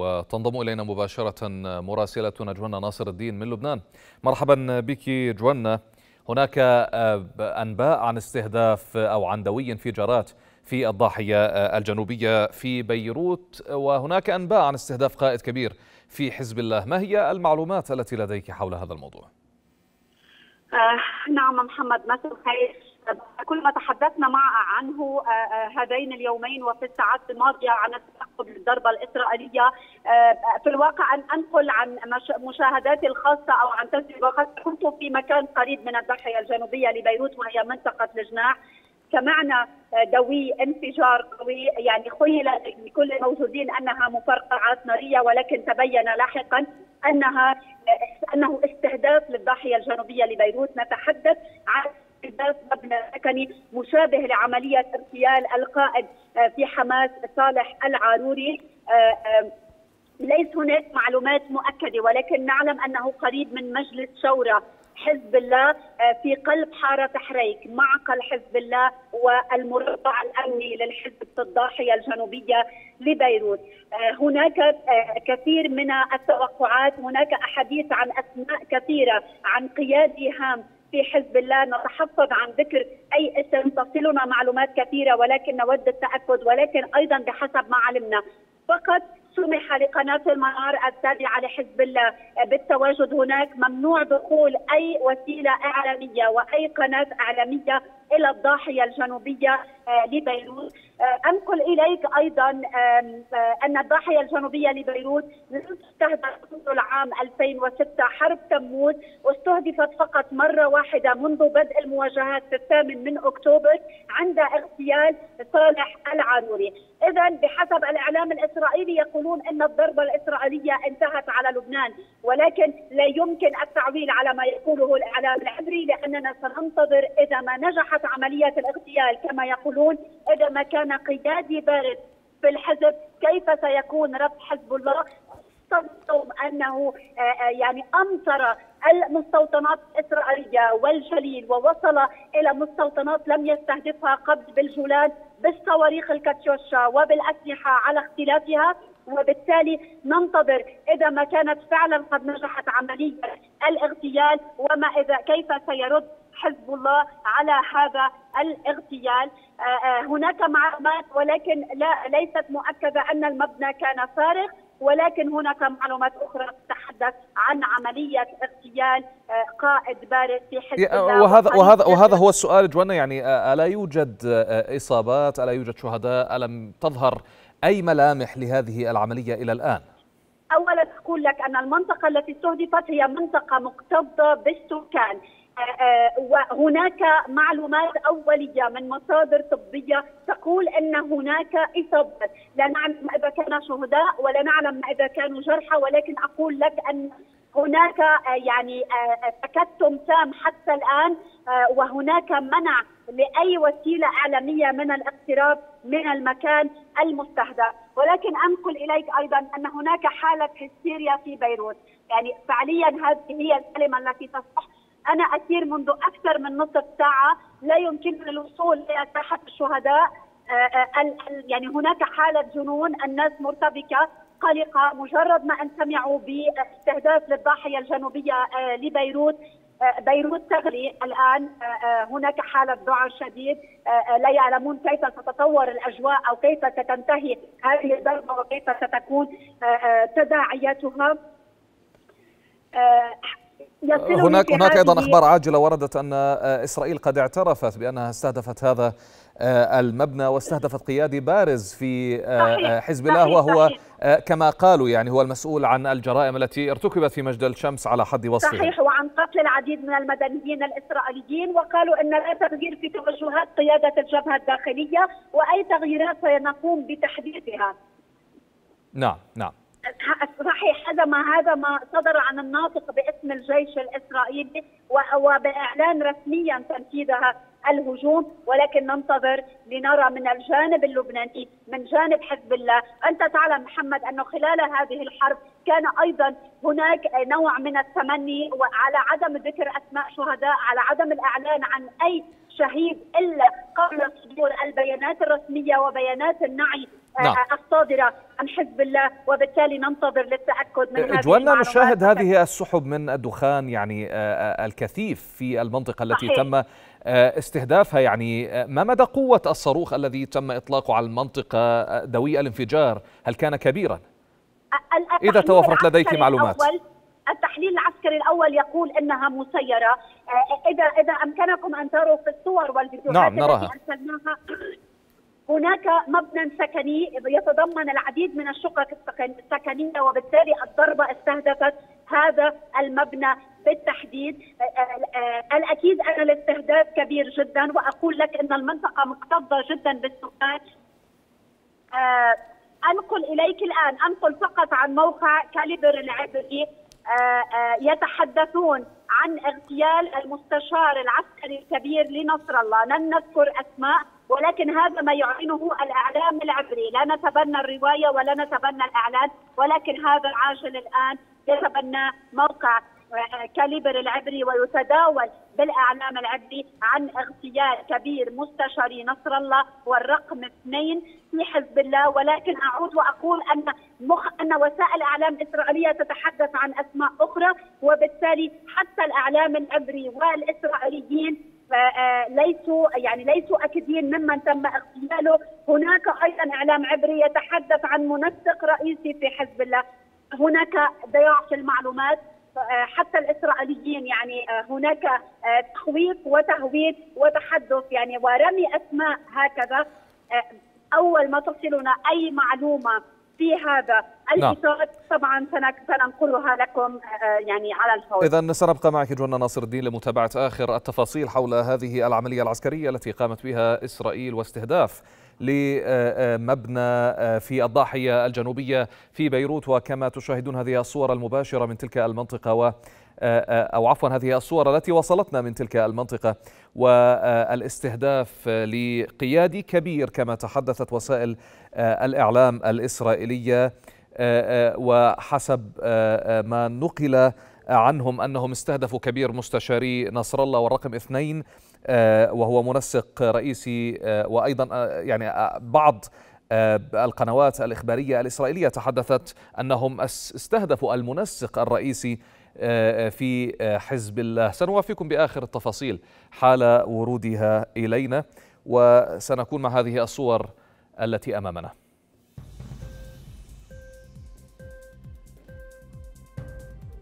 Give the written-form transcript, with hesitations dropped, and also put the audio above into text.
وتنضم إلينا مباشرة مراسلتنا جونا ناصر الدين من لبنان. مرحبا بك جونا. هناك أنباء عن استهداف أو عن دوي انفجارات في الضاحية الجنوبية في بيروت، وهناك أنباء عن استهداف قائد كبير في حزب الله، ما هي المعلومات التي لديك حول هذا الموضوع؟ نعم محمد ماتو، كل ما تحدثنا عنه هذين اليومين وفي الساعات الماضية عن تفقد الضربة الإسرائيلية، في الواقع أن أنقل عن مشاهداتي الخاصة أو عن تجربة. قد كنت في مكان قريب من الضاحية الجنوبية لبيروت وهي منطقة الجناح، سمعنا دوي انفجار قوي، يعني خيل لكل الموجودين أنها مفرقعات نارية، ولكن تبين لاحقا أنه استهداف للضاحية الجنوبية لبيروت. نتحدث عن استهداف مبنى سكني مشابه لعملية اغتيال القائد في حماس صالح العاروري. ليس هناك معلومات مؤكدة، ولكن نعلم أنه قريب من مجلس شورى حزب الله في قلب حارة تحريك، معقل حزب الله والمربع الأمني للحزب في الضاحية الجنوبية لبيروت. هناك كثير من التوقعات، هناك أحاديث عن أسماء كثيرة عن قيادي هام في حزب الله، نتحفظ عن ذكر أي اسم، تصلنا معلومات كثيرة ولكن نود التأكد. ولكن أيضا بحسب ما علمنا فقط سمح لقناة المنار التابعة لحزب الله بالتواجد هناك، ممنوع دخول أي وسيلة إعلامية وأي قناة إعلامية إلى الضاحية الجنوبية لبيروت. أنقل إليك أيضا أن الضاحية الجنوبية لبيروت لم تستهدف منذ العام 2006 حرب تموز، واستهدفت فقط مرة واحدة منذ بدء المواجهات في 8 أكتوبر عند اغتيال صالح العاروري. إذا بحسب الإعلام الإسرائيلي يقولون أن الضربة الإسرائيلية انتهت على لبنان، ولكن لا يمكن التعويل على ما يقوله الإعلام العبري، لأننا سننتظر إذا ما نجحت عملية الاغتيال كما يقولون، إذا ما كان قيادي بارد في الحزب كيف سيكون رد حزب الله، خصوصا أنه يعني أمطر المستوطنات الإسرائيلية والجليل ووصل إلى مستوطنات لم يستهدفها قبل بالجولان بالصواريخ الكاتيوشا وبالأسلحة على اختلافها. وبالتالي ننتظر إذا ما كانت فعلا قد نجحت عملية الاغتيال وما إذا كيف سيرد حزب الله على هذا الاغتيال. هناك معلومات ولكن ليست مؤكدة أن المبنى كان فارغ، ولكن هناك معلومات أخرى تتحدث عن عملية اغتيال قائد بارد في حزب الله. وهذا هو السؤال جوانا، يعني ألا يوجد إصابات؟ ألا يوجد شهداء؟ ألم تظهر أي ملامح لهذه العملية إلى الآن؟ أولا أقول لك أن المنطقة التي استهدفت هي منطقة مكتظة بالسكان، وهناك معلومات أولية من مصادر طبية تقول أن هناك إصابات، لا نعلم إذا كان شهداء ولا نعلم إذا كانوا جرحى، ولكن أقول لك أن هناك يعني تكتم تام حتى الآن، وهناك منع لأي وسيلة إعلامية من الاقتراب من المكان المستهدف. ولكن أنقل إليك أيضا أن هناك حالة هستيريا في بيروت، يعني فعليا هذه هي الكلمة التي تصح. أنا أسير منذ أكثر من نصف ساعة، لا يمكننا الوصول إلى ساحة الشهداء، يعني هناك حالة جنون، الناس مرتبكة قلقة، مجرد ما أن سمعوا باستهداف للضاحية الجنوبية لبيروت بيروت تغلي الآن، هناك حالة ذعر شديد، لا يعلمون كيف ستتطور الأجواء أو كيف ستنتهي هذه الضربة وكيف ستكون تداعياتها. هناك أيضا أخبار عاجلة وردت أن إسرائيل قد اعترفت بأنها استهدفت هذا المبنى واستهدفت قيادي بارز في حزب الله، وهو كما قالوا يعني هو المسؤول عن الجرائم التي ارتكبت في مجدل شمس على حد وصفه. صحيح، وعن قتل العديد من المدنيين الإسرائيليين، وقالوا أن لا تغيير في توجهات قيادة الجبهة الداخلية وأي تغييرات سنقوم بتحديثها. نعم نعم صحيح، هذا ما صدر عن الناطق باسم الجيش الإسرائيلي وبإعلان رسميا تنفيذها الهجوم. ولكن ننتظر لنرى من الجانب اللبناني، من جانب حزب الله. أنت تعلم محمد أنه خلال هذه الحرب كان أيضا هناك نوع من التمني على عدم ذكر أسماء شهداء، على عدم الإعلان عن أي شهيد إلا قبل صدور البيانات الرسمية وبيانات النعي نعم. الصادرة عن حزب الله، وبالتالي ننتظر للتأكد من هذه المعلومات. جوانا نشاهد هذه السحب من الدخان يعني الكثيف في المنطقة التي صحيح. تم استهدافها، يعني ما مدى قوة الصاروخ الذي تم إطلاقه على المنطقة ذوي الانفجار؟ هل كان كبيرا؟ إذا توفرت لديك معلومات. التحليل العسكري الأول يقول أنها مسيرة. إذا أمكنكم أن تروا في الصور والفيديوهات نعم نراها. التي أرسلناها، هناك مبنى سكني يتضمن العديد من الشقق السكنية، وبالتالي الضربة استهدفت هذا المبنى بالتحديد. الأكيد أن الاستهداف كبير جدا، وأقول لك أن المنطقة مكتظة جدا بالسكان. أنقل إليك الآن، أنقل فقط عن موقع كاليبر العبري، يتحدثون عن اغتيال المستشار العسكري الكبير لنصر الله. لن نذكر أسماء، ولكن هذا ما يعلنه الإعلام العبري. لا نتبنى الرواية ولا نتبنى الإعلان، ولكن هذا العاجل الآن يتبنى موقع كاليبر العبري ويتداول بالإعلام العبري عن اغتيال كبير مستشاري نصر الله والرقم 2 في حزب الله. ولكن أعود وأقول أن وسائل إعلام إسرائيلية تتحدث عن أسماء أخرى، وبالتالي حتى الإعلام العبري والإسرائيليين ليسوا أكيدين ممن تم اغتياله. هناك أيضا إعلام عبري يتحدث عن منسق رئيسي في حزب الله. هناك ضياع في المعلومات حتى الإسرائيليين، يعني هناك تخويف وتهويد وتحدث يعني ورمي أسماء هكذا. أول ما تصلنا أي معلومة في هذا الإطار طبعا سننقلها لكم يعني على الفور. إذن سنبقى معك جونا ناصر الدين لمتابعة آخر التفاصيل حول هذه العملية العسكرية التي قامت بها إسرائيل واستهداف لمبنى في الضاحية الجنوبية في بيروت. وكما تشاهدون هذه الصور المباشرة من تلك المنطقة هذه الصور التي وصلتنا من تلك المنطقة، والاستهداف لقيادي كبير كما تحدثت وسائل الإعلام الإسرائيلية، وحسب ما نقل عنهم أنهم استهدفوا كبير مستشاري نصر الله والرقم 2 وهو منسق رئيسي. وأيضا يعني بعض القنوات الإخبارية الإسرائيلية تحدثت أنهم استهدفوا المنسق الرئيسي في حزب الله. سنوافيكم بآخر التفاصيل حال ورودها إلينا، وسنكون مع هذه الصور التي أمامنا.